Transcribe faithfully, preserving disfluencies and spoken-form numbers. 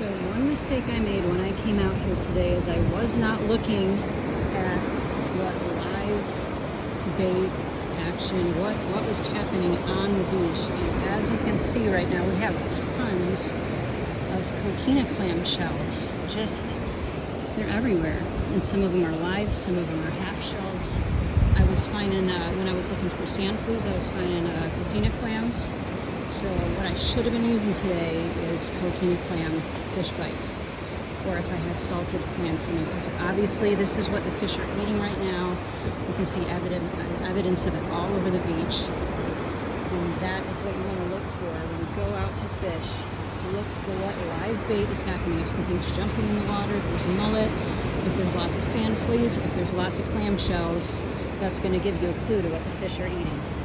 So one mistake I made when I came out here today is I was not looking at what live bait action, what, what was happening on the beach. And as you can see right now, we have tons of coquina clam shells. Just, they're everywhere. And some of them are live, some of them are half shells. I was finding, uh, when I was looking for sand flues, I was finding uh, coquina clams. So what I should have been using today is coquina clam fish bites, or if I had salted clam for me, because obviously this is what the fish are eating right now. You can see evidence of it all over the beach, and that is what you want to look for when you go out to fish. Look for what live bait is happening. If something's jumping in the water, if there's mullet, if there's lots of sand fleas, if there's lots of clam shells, that's going to give you a clue to what the fish are eating.